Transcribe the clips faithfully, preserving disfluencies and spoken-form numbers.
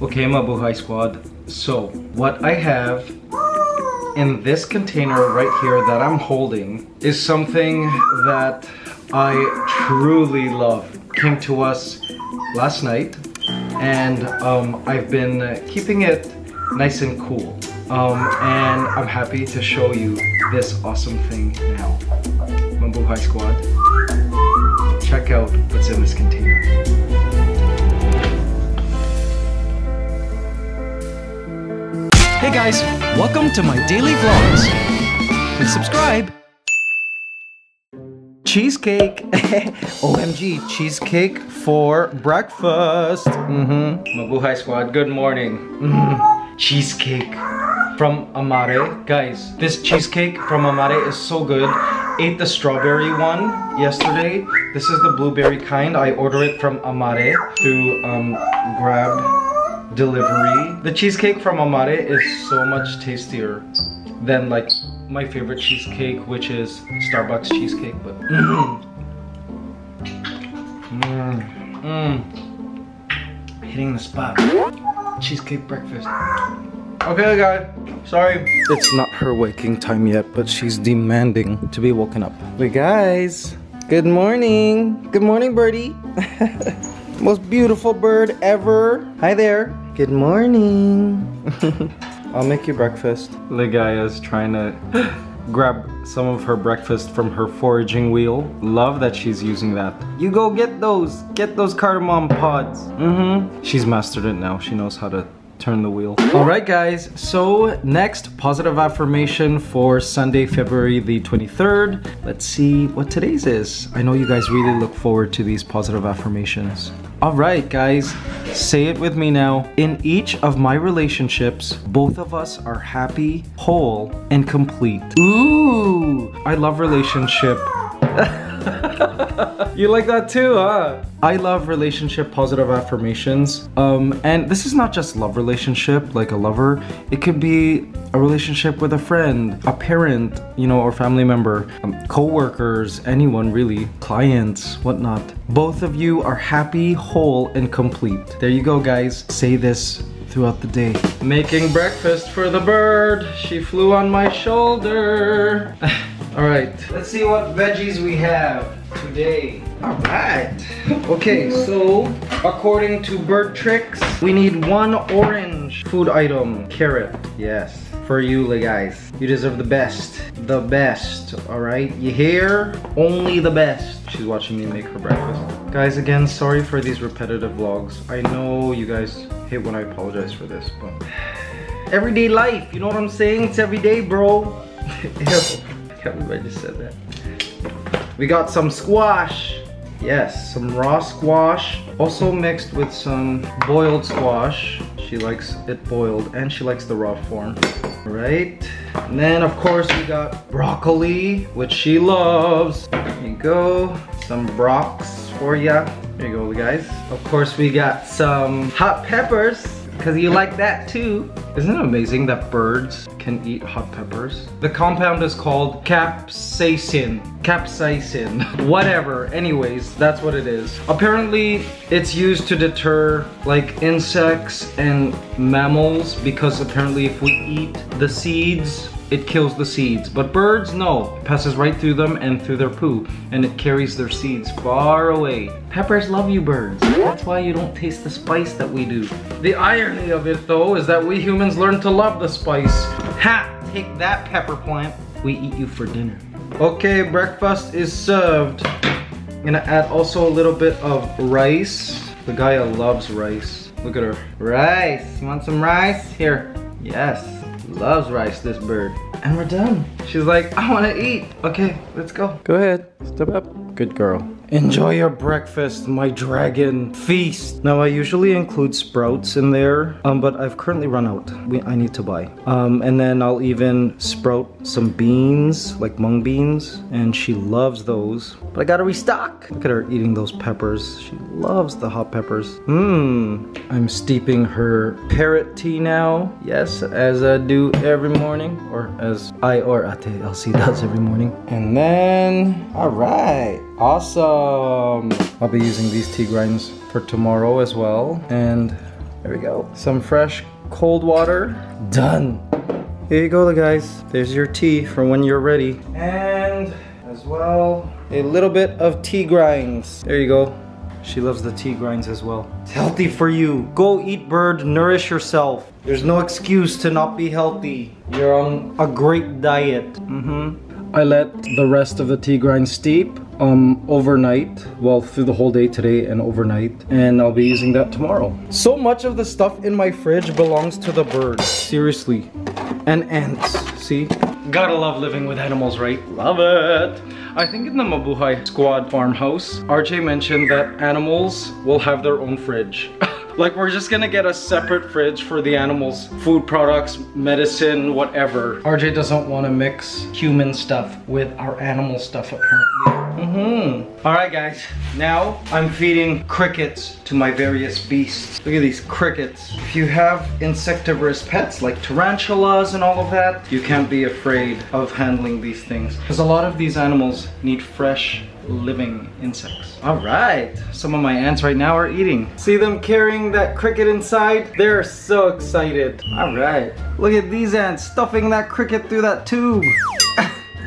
Okay, Mabuhay squad, so what I have in this container right here that I'm holding is something that I truly love. It came to us last night, and um, I've been keeping it nice and cool, um, and I'm happy to show you this awesome thing now. Mabuhay squad, check out what's in this container. Hey guys, welcome to my daily vlogs. Please subscribe. Cheesecake. O M G, cheesecake for breakfast. Mm-hmm. Mabuhay squad, good morning. Mm-hmm. Cheesecake from Amare. Guys, this cheesecake from Amare is so good. Ate the strawberry one yesterday. This is the blueberry kind. I order it from Amare to um, grab delivery. The cheesecake from Amare is so much tastier than like my favorite cheesecake, which is Starbucks cheesecake, but mm. Mm. Mm. Hitting the spot. Cheesecake breakfast. Okay guys, sorry. It's not her waking time yet, but she's demanding to be woken up. But guys, good morning. Good morning, birdie. Most beautiful bird ever. Hi there. Good morning. I'll make you breakfast. Ligaya's trying to grab some of her breakfast from her foraging wheel. Love that she's using that. You go get those. Get those cardamom pods. Mm-hmm. She's mastered it now. She knows how to turn the wheel. All right, guys. So next, positive affirmation for Sunday, February the twenty-third. Let's see what today's is. I know you guys really look forward to these positive affirmations. All right, guys, say it with me now. In each of my relationships, both of us are happy, whole, and complete. Ooh, I love relationship. You like that too, huh? I love relationship positive affirmations. Um, and this is not just love relationship, like a lover. It could be a relationship with a friend, a parent, you know, or family member, um, co-workers, anyone really, clients, whatnot. Both of you are happy, whole, and complete. There you go, guys. Say this throughout the day. Making breakfast for the bird. She flew on my shoulder. All right. Let's see what veggies we have today. All right. Okay, so according to Bird Tricks, we need one orange food item. Carrot. Yes. For you, guys. You deserve the best. The best. All right? You hear? Only the best. She's watching me make her breakfast. Guys, again, sorry for these repetitive vlogs. I know you guys hate when I apologize for this, but everyday life. You know what I'm saying? It's everyday, bro. I can't believe I just said that. We got some squash. Yes, some raw squash. Also mixed with some boiled squash. She likes it boiled and she likes the raw form. All right. And then of course we got broccoli, which she loves. There you go. Some brocs for ya. There you go, guys. Of course we got some hot peppers, because you like that too. Isn't it amazing that birds can eat hot peppers? The compound is called capsaicin. Capsaicin. Whatever. Anyways, that's what it is. Apparently, it's used to deter like insects and mammals, because apparently if we eat the seeds, it kills the seeds. But birds, no. It passes right through them and through their poo, and it carries their seeds far away. Peppers love you, birds. That's why you don't taste the spice that we do. The irony of it, though, is that we humans learn to love the spice. Ha! Take that, pepper plant. We eat you for dinner. Okay, breakfast is served. I'm gonna add also a little bit of rice. Ligaya loves rice. Look at her. Rice. Want some rice? Here. Yes. Loves rice, this bird. And we're done. She's like, I want to eat. Okay, let's go. Go ahead. Step up. Good girl. Enjoy your breakfast, my dragon. Feast. Now, I usually include sprouts in there, um, but I've currently run out. We, I need to buy. Um, and then I'll even sprout some beans, like mung beans, and she loves those. But I gotta restock. Look at her eating those peppers. She loves the hot peppers. Mmm. I'm steeping her parrot tea now. Yes, as I do every morning, or as I or Ate Elsie does every morning. And then, all right. Awesome! I'll be using these tea grinds for tomorrow as well, and There we go. Some fresh cold water. Done. Here you go, guys. There's your tea for when you're ready. And as well, a little bit of tea grinds. There you go. She loves the tea grinds as well. It's healthy for you. Go eat, Bird. Nourish yourself. There's no excuse to not be healthy. You're on a great diet. Mm-hmm. I let the rest of the tea grind steep um, overnight. Well, through the whole day today and overnight. And I'll be using that tomorrow. So much of the stuff in my fridge belongs to the birds. Seriously. And ants. See? Gotta love living with animals, right? Love it. I think in the Mabuhay squad farmhouse, R J mentioned that animals will have their own fridge. Like, we're just gonna get a separate fridge for the animals. Food products, medicine, whatever. R J doesn't want to mix human stuff with our animal stuff, apparently. Mm-hmm. Alright, guys. Now, I'm feeding crickets to my various beasts. Look at these crickets. If you have insectivorous pets, like tarantulas and all of that, you can't be afraid of handling these things. Because a lot of these animals need fresh, living insects. Alright, some of my ants right now are eating. See them carrying that cricket inside? They're so excited. Alright, look at these ants stuffing that cricket through that tube.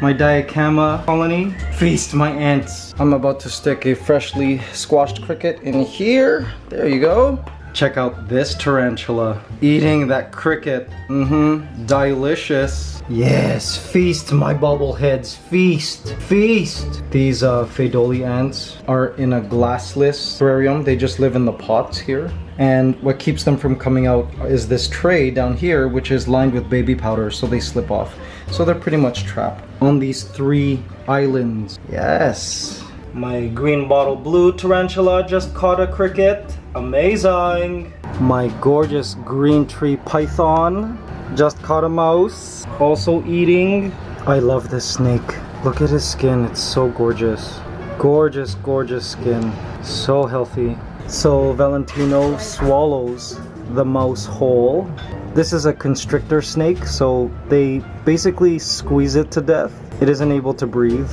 My Diacamma colony. Feast my ants. I'm about to stick a freshly squashed cricket in here. There you go. Check out this tarantula eating that cricket. Mm-hmm. Delicious. Yes, feast my bubbleheads. Feast. Feast. These uh, Fedoli ants are in a glassless terrarium. They just live in the pots here. And what keeps them from coming out is this tray down here, which is lined with baby powder, so they slip off. So they're pretty much trapped on these three islands. Yes. My green bottle blue tarantula just caught a cricket. Amazing. My gorgeous green tree python just caught a mouse. Also eating. I love this snake. Look at his skin. It's so gorgeous. Gorgeous, gorgeous skin. So healthy. So Valentino swallows the mouse whole. This is a constrictor snake, so they basically squeeze it to death. It isn't able to breathe.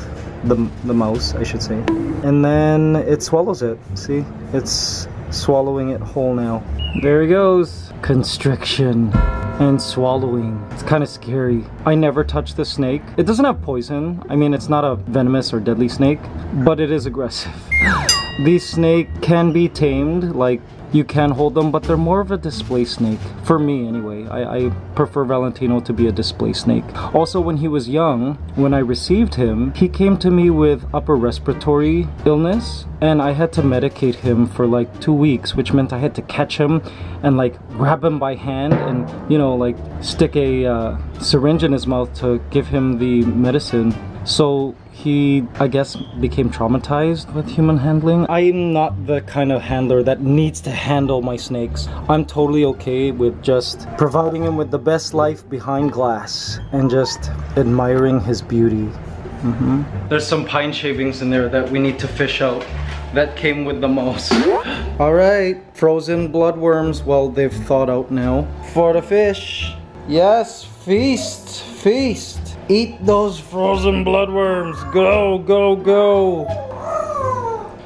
The, the mouse, I should say. And then it swallows it. See? It's swallowing it whole now. There he goes. Constriction and swallowing. It's kind of scary. I never touch the snake. It doesn't have poison. I mean, it's not a venomous or deadly snake, but it is aggressive. These snakes can be tamed, like you can hold them, but they're more of a display snake. For me anyway, I, I prefer Valentino to be a display snake. Also, when he was young, when I received him, he came to me with upper respiratory illness, and I had to medicate him for like two weeks, which meant I had to catch him and like grab him by hand and, you know, like stick a uh, syringe in his mouth to give him the medicine. So he, I guess, became traumatized with human handling. I'm not the kind of handler that needs to handle my snakes. I'm totally okay with just providing him with the best life behind glass and just admiring his beauty. Mm-hmm. There's some pine shavings in there that we need to fish out. That came with the mouse. Alright, frozen bloodworms. Well, they've thawed out now. For the fish. Yes, feast, feast. Eat those frozen bloodworms. Go, go, go.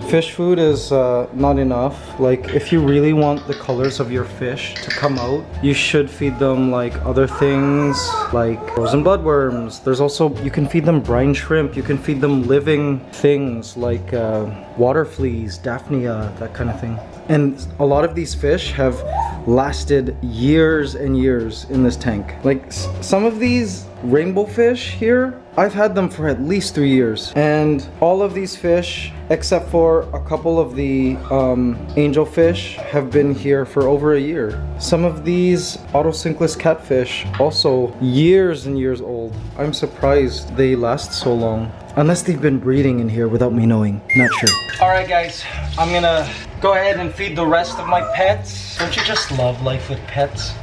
Fish food is uh, not enough. Like, if you really want the colors of your fish to come out, you should feed them like other things, like frozen bloodworms. There's also, you can feed them brine shrimp. You can feed them living things like uh, water fleas, Daphnia, that kind of thing. And a lot of these fish have lasted years and years in this tank. Like, s some of these rainbow fish here, I've had them for at least three years. And all of these fish, except for a couple of the um, angel fish, have been here for over a year. Some of these Otocinclus catfish, also years and years old. I'm surprised they last so long. Unless they've been breeding in here without me knowing. Not sure. Alright guys, I'm gonna go ahead and feed the rest of my pets. Don't you just love life with pets?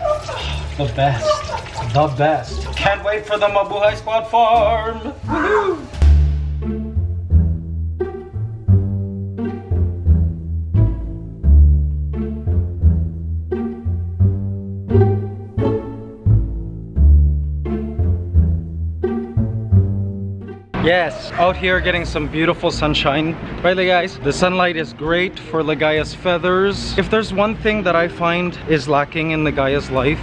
The best. The best. Can't wait for the Mabuhay Squad Farm! Woohoo! Yes, out here getting some beautiful sunshine. Right, guys, the sunlight is great for Ligaya's feathers. If there's one thing that I find is lacking in Ligaya's life,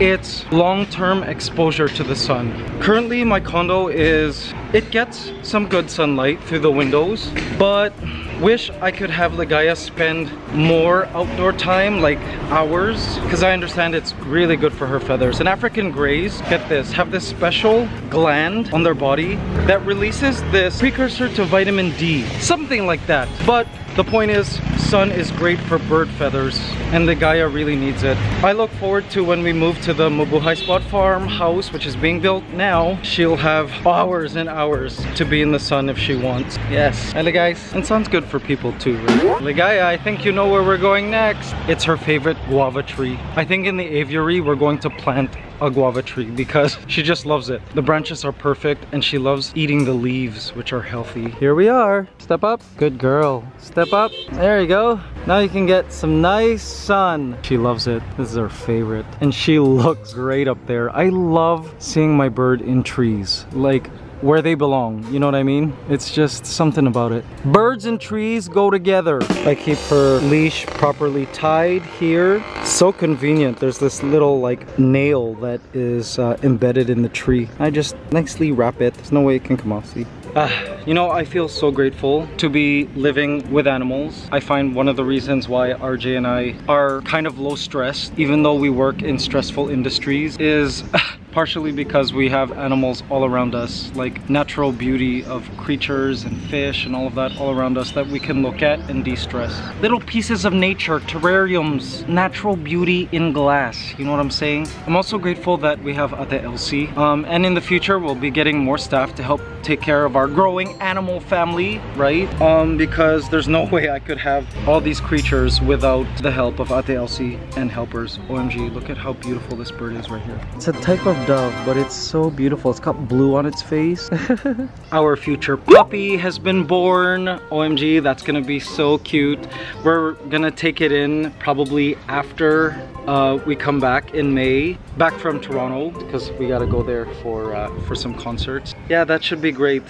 it's long-term exposure to the sun. Currently my condo is, it gets some good sunlight through the windows, but wish I could have Ligaya spend more outdoor time, like hours, because I understand it's really good for her feathers. And African greys, get this, have this special gland on their body that releases this precursor to vitamin D, something like that. But the point is, sun is great for bird feathers and Ligaya really needs it. I look forward to when we move to the Mabuhay Spot Farm house, which is being built now. She'll have hours and hours to be in the sun if she wants. Yes. And guys, and sun's good for people too, really. Ligaya, I think you know where we're going next. It's her favorite guava tree. I think in the aviary we're going to plant a guava tree because she just loves it. The branches are perfect and she loves eating the leaves, which are healthy. Here we are. Step up. Good girl. Step up. There you go. Now you can get some nice sun. She loves it. This is her favorite. And she looks great up there. I love seeing my bird in trees, like where they belong. You know what I mean? It's just something about it. Birds and trees go together. I keep her leash properly tied here. So convenient. There's this little like nail that is uh, embedded in the tree. I just nicely wrap it. There's no way it can come off, see? Ah, you know, I feel so grateful to be living with animals. I find one of the reasons why R J and I are kind of low stress, even though we work in stressful industries, is partially because we have animals all around us, like natural beauty of creatures and fish and all of that all around us that we can look at and de-stress. Little pieces of nature, terrariums, natural beauty in glass, you know what I'm saying? I'm also grateful that we have Ate Elsie, um, and in the future we'll be getting more staff to help take care of our growing animal family, right? Um, because there's no way I could have all these creatures without the help of Ate Elsie and helpers. O M G, look at how beautiful this bird is right here. It's a type of dove, but it's so beautiful. It's got blue on its face. Our future puppy has been born. O M G, that's gonna be so cute. We're gonna take it in probably after uh, we come back in May, back from Toronto, because we gotta go there for, uh, for some concerts. Yeah, that should be great.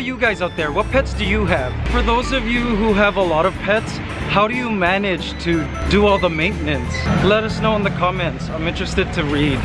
You guys out there, what pets do you have? For those of you who have a lot of pets, how do you manage to do all the maintenance? Let us know in the comments. I'm interested to read.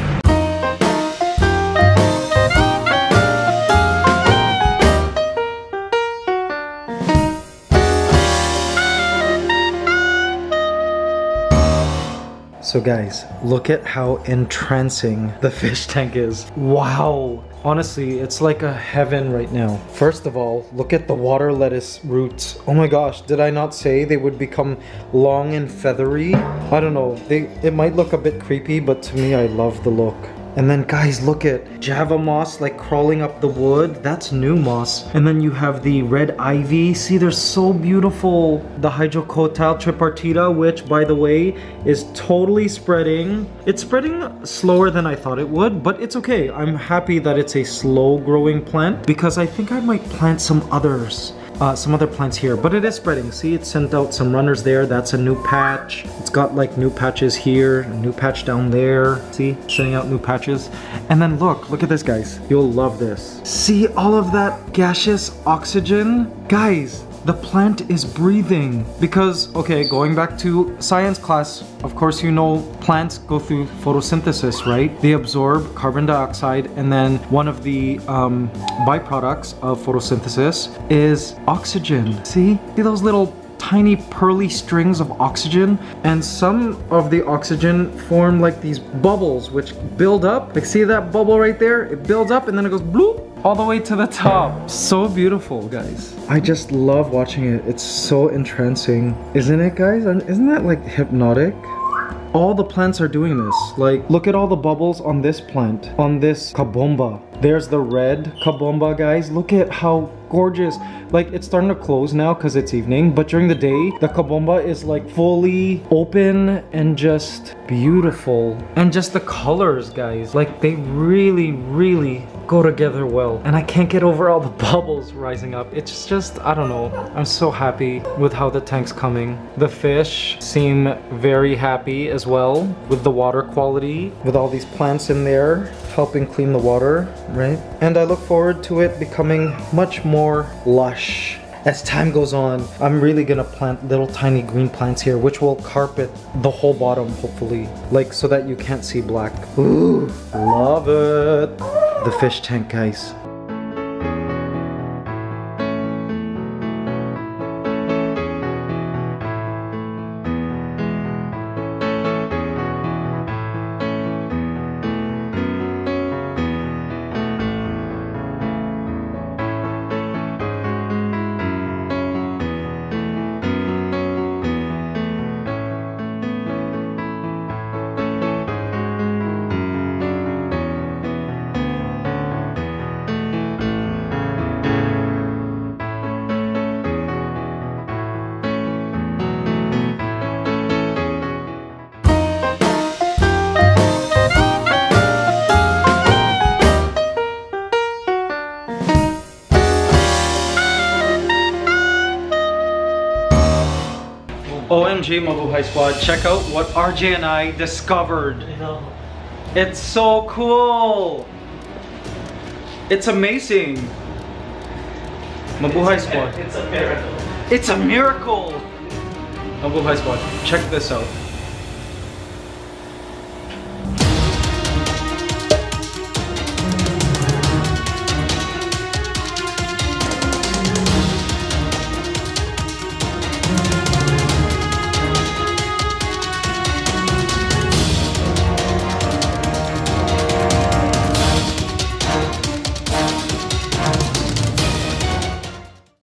So guys, look at how entrancing the fish tank is. Wow! Honestly, it's like a heaven right now. First of all, look at the water lettuce roots. Oh my gosh, did I not say they would become long and feathery? I don't know, they, it might look a bit creepy, but to me I love the look. And then guys, look at Java moss like crawling up the wood. That's new moss. And then you have the red ivy. See, they're so beautiful. The Hydrocotyle tripartita, which by the way, is totally spreading. It's spreading slower than I thought it would, but it's okay. I'm happy that it's a slow growing plant because I think I might plant some others. Uh, some other plants here, but it is spreading. See, it sent out some runners there. That's a new patch. It's got like new patches here, a new patch down there. See, sending out new patches. And then look, look at this, guys. You'll love this. See all of that gaseous oxygen? Guys, the plant is breathing because, okay, going back to science class, of course, you know, plants go through photosynthesis, right? They absorb carbon dioxide, and then one of the um, byproducts of photosynthesis is oxygen. See? See those little tiny pearly strings of oxygen, and some of the oxygen form like these bubbles which build up. Like, see that bubble right there? It builds up and then it goes bloop all the way to the top. So beautiful, guys. I just love watching it. It's so entrancing. Isn't it, guys? Isn't that like hypnotic? All the plants are doing this. Like, look at all the bubbles on this plant, on this kabomba. There's the red kabomba, guys. Look at how gorgeous. Like, it's starting to close now because it's evening, but during the day the kabomba is like fully open and just beautiful. And just the colors, guys, like they really really go together well. And I can't get over all the bubbles rising up. It's just, I don't know, I'm so happy with how the tank's coming. The fish seem very happy as well with the water quality, with all these plants in there helping clean the water, right? And I look forward to it becoming much more lush. As time goes on, I'm really gonna plant little tiny green plants here, which will carpet the whole bottom, hopefully. Like, so that you can't see black. Ooh, love it! The fish tank, guys. O M G Mabuhay Squad, check out what R J and I discovered. I know. It's so cool. It's amazing. Mabuhay Squad. It's a miracle. It's a miracle. Mabuhay Squad, check this out.